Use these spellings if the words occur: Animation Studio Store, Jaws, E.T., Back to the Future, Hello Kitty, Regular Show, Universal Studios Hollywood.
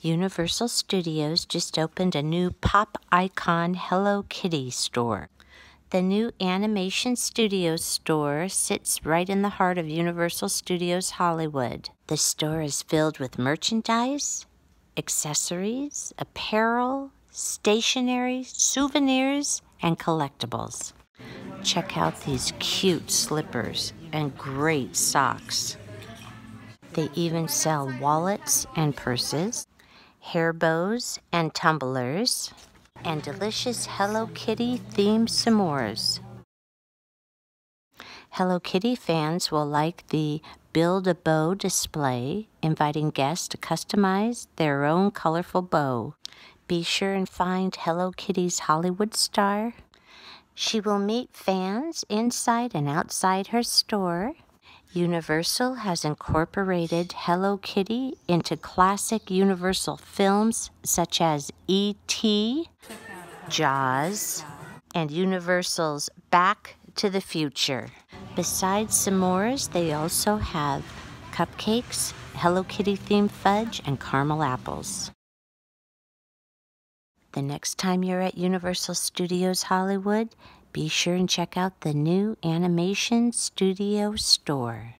Universal Studios just opened a new pop icon Hello Kitty store. The new animation studios store sits right in the heart of Universal Studios Hollywood. The store is filled with merchandise, accessories, apparel, stationery, souvenirs, and collectibles. Check out these cute slippers and great socks. They even sell wallets and purses, hair bows and tumblers, and delicious Hello Kitty themed s'mores. Hello Kitty fans will like the Build a Bow display, inviting guests to customize their own colorful bow. Be sure and find Hello Kitty's Hollywood star. She will meet fans inside and outside her store. Universal has incorporated Hello Kitty into classic Universal films such as E.T., Jaws, and Universal's Back to the Future. Besides s'mores, they also have cupcakes, Hello Kitty-themed fudge, and caramel apples. The next time you're at Universal Studios Hollywood, be sure and check out the new Animation Studio Store.